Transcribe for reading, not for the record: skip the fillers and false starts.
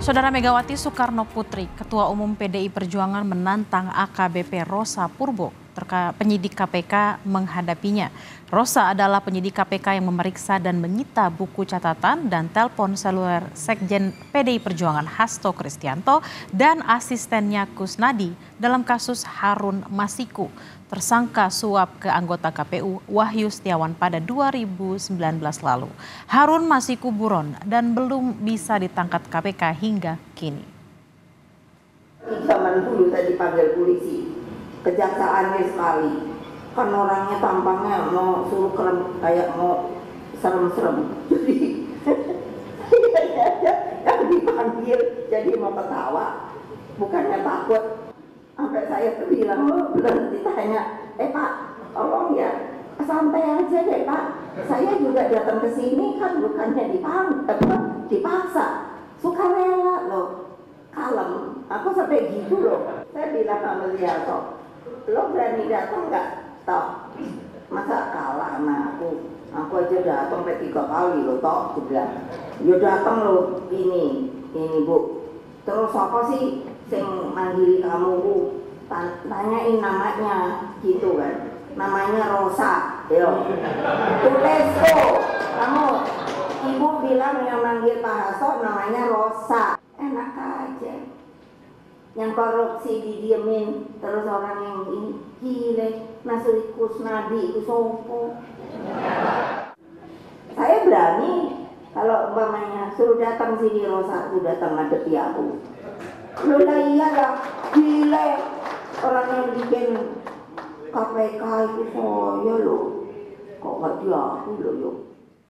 Saudara Megawati Soekarnoputri, Ketua Umum PDI Perjuangan menantang AKBP Rossa Purbo terkait penyidik KPK menghadapinya. Rossa adalah penyidik KPK yang memeriksa dan menyita buku catatan dan telepon seluler Sekjen PDI Perjuangan Hasto Kristiyanto dan asistennya Kusnadi dalam kasus Harun Masiku, tersangka suap ke anggota KPU Wahyu Setiawan pada 2019 lalu. Harun Masiku buron dan belum bisa ditangkap KPK hingga kini. Zaman dulu tadi panggil polisi, kejaksaannya sekali. Kan orangnya tampangnya mau suruh kerem, kayak mau serem-serem. Jadi kan dipanggil jadi mau ketawa, bukannya takut. Sampai saya terbilang, belum ditanya, Pak, tolong ya, santai aja deh Pak. Saya juga datang ke sini kan bukannya dipaksa, sukarela loh. Kalem, aku sampai gitu loh. Saya bilang sama dia, lo berani datang nggak? Toh, masa kalah sama aku aja datang sampai 3 kali lo, toh, aku bilang. Yo datang lo, ini bu. Terus apa sih, sing manggil kamu bu? Tanyain namanya, gitu kan? Namanya Rossa, yo. Tulesko, kamu, ibu bilang yang manggil Pak Hasto namanya Rossa. Enak aja, yang korupsi didiemin, terus orang yang ini gile, masuk Kusnadi, itu sopo. Saya berani kalau umpamanya suruh datang sini Rossa, sudah datang ngadepi aku. Loh lah iyalah, gile orang yang bikin KPK itu saya loh, kok gak dia aku loh.